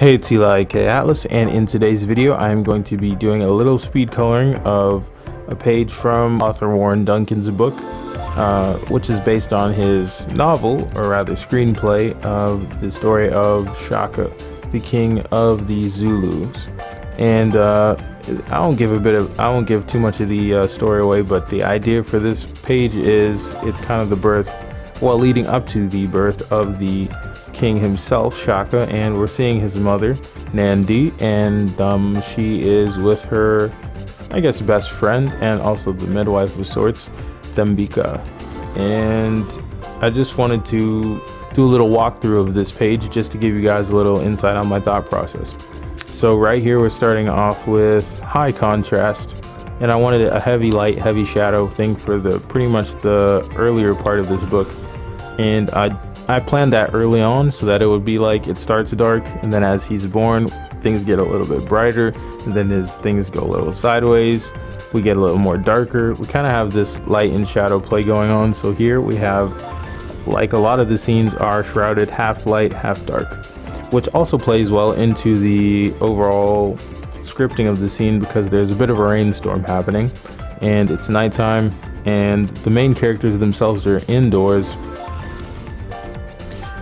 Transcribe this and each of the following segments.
Hey, it's Eli K. Atlas, and in today's video I am going to be doing a little speed coloring of a page from author Warren Duncan's book, which is based on his novel, or rather screenplay, of the story of Shaka, the king of the Zulus. And I won't give too much of the story away, but the idea for this page is it's kind of the birth, well, leading up to the birth of the king himself, Shaka, and we're seeing his mother, Nandi, and she is with her, I guess, best friend and also the midwife of sorts, Dambika. And I just wanted to do a little walkthrough of this page just to give you guys a little insight on my thought process. So right here we're starting off with high contrast, and I wanted a heavy light, heavy shadow thing for the pretty much the earlier part of this book. And I planned that early on so that it would be like it starts dark, and then as he's born things get a little bit brighter, and then as things go a little sideways we get a little more darker. We kind of have this light and shadow play going on. So here we have, like, a lot of the scenes are shrouded half light, half dark, which also plays well into the overall scripting of the scene because there's a bit of a rainstorm happening and it's nighttime and the main characters themselves are indoors,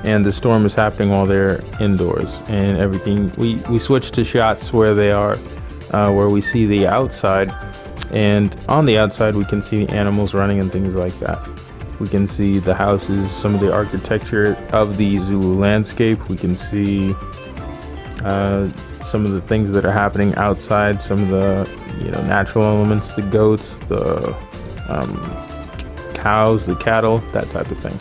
and the storm is happening while they're indoors and everything. We switch to shots where they are, where we see the outside, and on the outside we can see the animals running and things like that. We can see the houses, some of the architecture of the Zulu landscape. We can see some of the things that are happening outside, some of the, you know, natural elements, the goats, the cows, the cattle, that type of thing.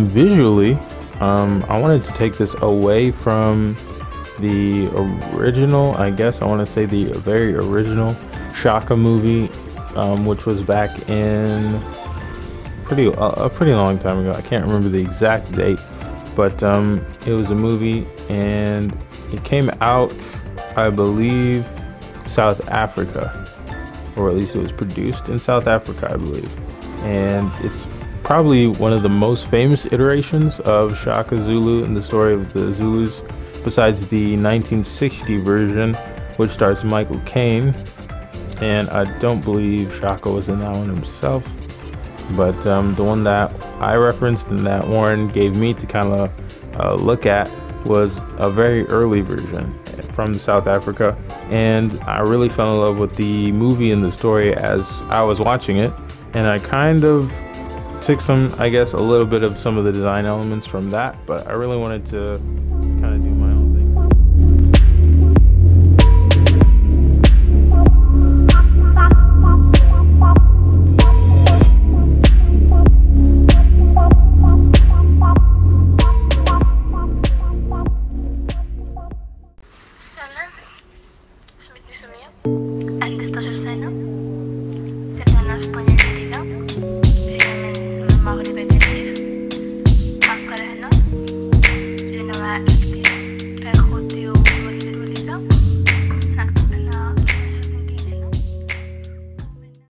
Visually, I wanted to take this away from the original, I guess I want to say the very original Shaka movie, which was back in a pretty long time ago. I can't remember the exact date, but it was a movie and it came out, I believe, South Africa, or at least it was produced in South Africa, I believe. And it's probably one of the most famous iterations of Shaka Zulu in the story of the Zulus, besides the 1960 version, which stars Michael Caine. And I don't believe Shaka was in that one himself, but the one that I referenced and that Warren gave me to kind of look at was a very early version from South Africa. And I really fell in love with the movie and the story as I was watching it, and I kind of took some, I guess, a little bit of some of the design elements from that, but I really wanted to